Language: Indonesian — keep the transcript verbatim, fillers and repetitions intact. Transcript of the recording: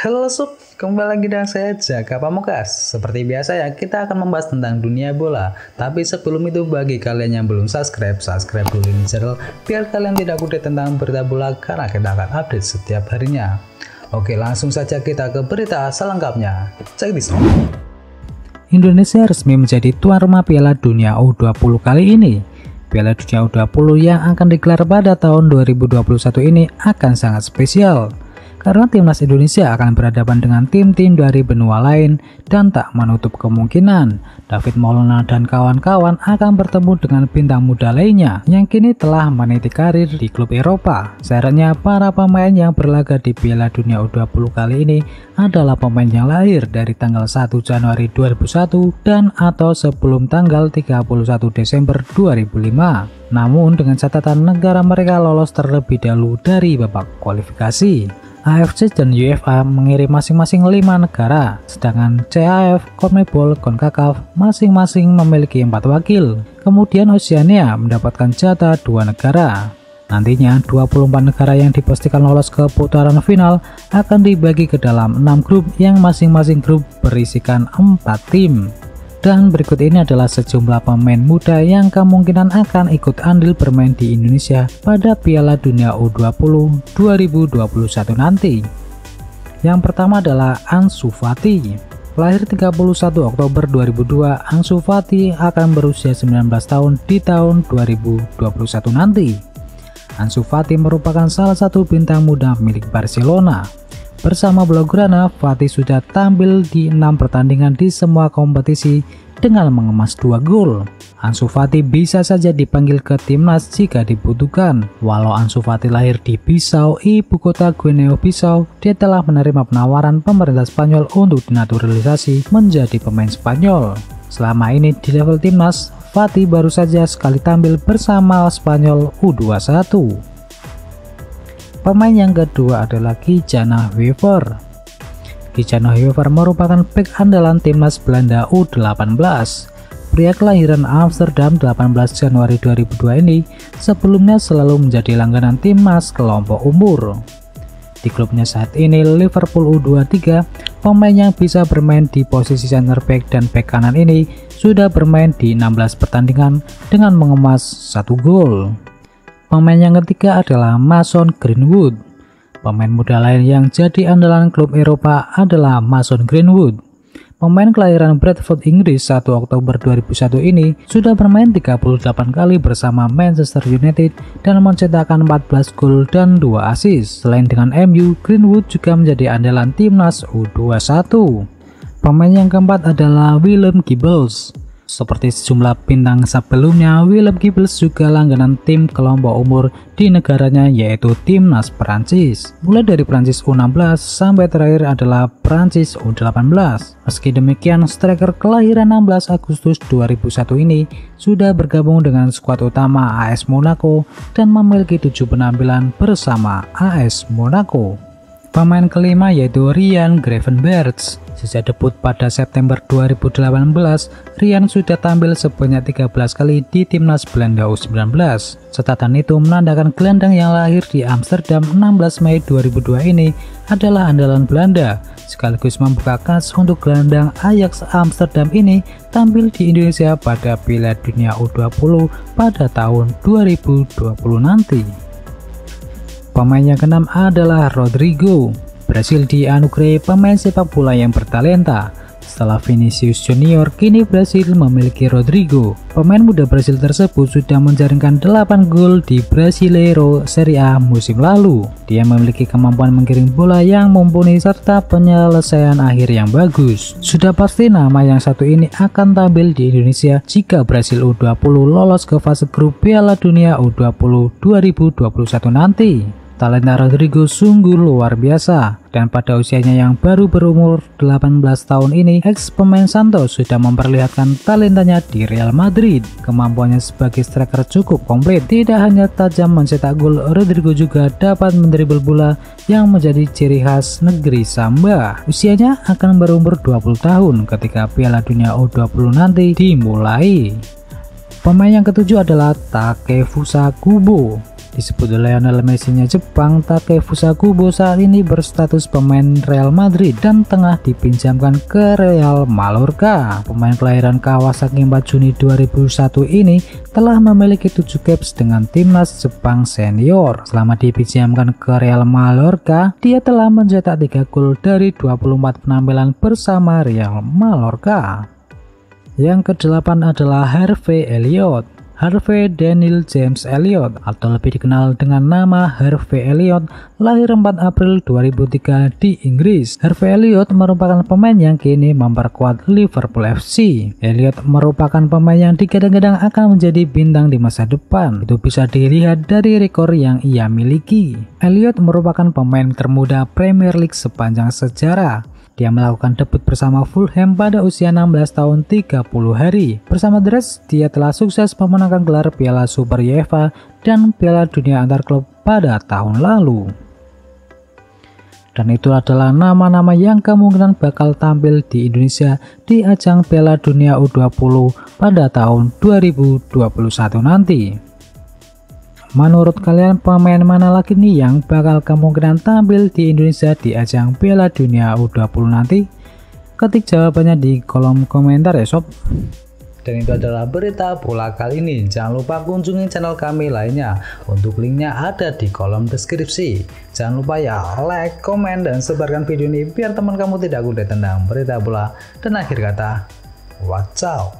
Halo sob, kembali lagi dengan saya Jaga Pamukas. Seperti biasa ya, kita akan membahas tentang dunia bola. Tapi sebelum itu, bagi kalian yang belum subscribe, subscribe dulu ini channel biar kalian tidak kudet tentang berita bola, karena kita akan update setiap harinya. Oke, langsung saja kita ke berita selengkapnya. Check this out. Indonesia resmi menjadi tuan rumah Piala Dunia U dua puluh kali ini. Piala Dunia U dua puluh yang akan digelar pada tahun dua ribu dua puluh satu ini akan sangat spesial, karena timnas Indonesia akan berhadapan dengan tim-tim dari benua lain dan tak menutup kemungkinan David Molona dan kawan-kawan akan bertemu dengan bintang muda lainnya yang kini telah meniti karir di klub Eropa. Syaratnya, para pemain yang berlaga di Piala Dunia U dua puluh kali ini adalah pemain yang lahir dari tanggal satu Januari dua ribu satu dan atau sebelum tanggal tiga puluh satu Desember dua ribu lima. Namun dengan catatan negara mereka lolos terlebih dahulu dari babak kualifikasi. A F C dan UEFA mengirim masing-masing lima negara, sedangkan C A F, CONMEBOL, CONCACAF masing-masing memiliki empat wakil. Kemudian Oceania mendapatkan jatah dua negara. Nantinya dua puluh empat negara yang dipastikan lolos ke putaran final akan dibagi ke dalam enam grup yang masing-masing grup berisikan empat tim. Dan berikut ini adalah sejumlah pemain muda yang kemungkinan akan ikut andil bermain di Indonesia pada Piala Dunia U dua puluh dua ribu dua puluh satu nanti. Yang pertama adalah Ansu Fati. Lahir tiga puluh satu Oktober dua ribu dua, Ansu Fati akan berusia sembilan belas tahun di tahun dua ribu dua puluh satu nanti. Ansu Fati merupakan salah satu bintang muda milik Barcelona. Bersama Blaugrana, Fati sudah tampil di enam pertandingan di semua kompetisi dengan mengemas dua gol. Ansu Fati bisa saja dipanggil ke timnas jika dibutuhkan. Walau Ansu Fati lahir di Bissau, ibu kota Guinea-Bissau, dia telah menerima penawaran pemerintah Spanyol untuk dinaturalisasi menjadi pemain Spanyol. Selama ini di level timnas, Fati baru saja sekali tampil bersama Spanyol U dua puluh satu. Pemain yang kedua adalah Gijana Weaver. Gijana Weaver merupakan bek andalan timnas Belanda U delapan belas. Pria kelahiran Amsterdam delapan belas Januari dua ribu dua ini sebelumnya selalu menjadi langganan timnas kelompok umur. Di klubnya saat ini Liverpool U dua puluh tiga, pemain yang bisa bermain di posisi center back dan back kanan ini sudah bermain di enam belas pertandingan dengan mengemas satu gol. Pemain yang ketiga adalah Mason Greenwood. Pemain muda lain yang jadi andalan klub Eropa adalah Mason Greenwood. Pemain kelahiran Bradford, Inggris satu Oktober dua ribu satu ini sudah bermain tiga puluh delapan kali bersama Manchester United dan mencetakkan empat belas gol dan dua assist. Selain dengan M U, Greenwood juga menjadi andalan timnas U dua puluh satu. Pemain yang keempat adalah William Gibbles. Seperti sejumlah bintang sebelumnya, William Gibbles juga langganan tim kelompok umur di negaranya, yaitu timnas Perancis. Mulai dari Perancis U enam belas sampai terakhir adalah Perancis U delapan belas. Meski demikian, striker kelahiran enam belas Agustus dua ribu satu ini sudah bergabung dengan skuad utama A S Monaco dan memiliki tujuh penampilan bersama A S Monaco. Pemain kelima yaitu Ryan Gravenbergs. Sejak debut pada September dua ribu delapan belas, Ryan sudah tampil sebanyak tiga belas kali di timnas Belanda U sembilan belas. Catatan itu menandakan gelandang yang lahir di Amsterdam enam belas Mei dua ribu dua ini adalah andalan Belanda, sekaligus membuka kas untuk gelandang Ajax Amsterdam ini tampil di Indonesia pada Piala Dunia U dua puluh pada tahun dua ribu dua puluh nanti. Pemain yang keenam adalah Rodrygo. Brasil dianugerahi pemain sepak bola yang bertalenta. Setelah Vinicius Junior, kini Brasil memiliki Rodrygo. Pemain muda Brasil tersebut sudah menjaringkan delapan gol di Brasileiro Serie A musim lalu. Dia memiliki kemampuan menggiring bola yang mumpuni serta penyelesaian akhir yang bagus. Sudah pasti nama yang satu ini akan tampil di Indonesia jika Brasil U dua puluh lolos ke fase grup Piala Dunia U dua puluh dua ribu dua puluh satu nanti. Talenta Rodrygo sungguh luar biasa, dan pada usianya yang baru berumur delapan belas tahun ini, eks pemain Santos sudah memperlihatkan talentanya di Real Madrid. Kemampuannya sebagai striker cukup komplit, tidak hanya tajam mencetak gol, Rodrygo juga dapat mendribel bola yang menjadi ciri khas negeri Samba. Usianya akan berumur dua puluh tahun ketika Piala Dunia U dua puluh nanti dimulai. Pemain yang ketujuh adalah Takefusa Kubo. Di disebut Lionel Messi-nya Jepang, Takefusa Kubo saat ini berstatus pemain Real Madrid dan tengah dipinjamkan ke Real Mallorca. Pemain kelahiran Kawasaki empat Juni dua ribu satu ini telah memiliki tujuh caps dengan timnas Jepang senior. Selama dipinjamkan ke Real Mallorca, dia telah mencetak tiga gol dari dua puluh empat penampilan bersama Real Mallorca. Yang kedelapan adalah Harvey Elliott. Harvey Daniel James Elliott atau lebih dikenal dengan nama Harvey Elliott lahir empat April dua ribu tiga di Inggris. Harvey Elliott merupakan pemain yang kini memperkuat Liverpool F C. Elliott merupakan pemain yang digadang-gadang akan menjadi bintang di masa depan. Itu bisa dilihat dari rekor yang ia miliki. Elliott merupakan pemain termuda Premier League sepanjang sejarah. Dia melakukan debut bersama Fulham pada usia enam belas tahun tiga puluh hari. Bersama The Reds, dia telah sukses memenangkan gelar Piala Super UEFA dan Piala Dunia Antar Klub pada tahun lalu. Dan itu adalah nama-nama yang kemungkinan bakal tampil di Indonesia di ajang Piala Dunia U dua puluh pada tahun dua ribu dua puluh satu nanti. Menurut kalian pemain mana lagi nih yang bakal kemungkinan tampil di Indonesia di ajang Piala Dunia U dua puluh nanti? Ketik jawabannya di kolom komentar ya sob. Dan itu adalah berita bola kali ini. Jangan lupa kunjungi channel kami lainnya. Untuk linknya ada di kolom deskripsi. Jangan lupa ya like, komen, dan sebarkan video ini biar teman kamu tidak kudet tendang berita bola. Dan akhir kata, wacau.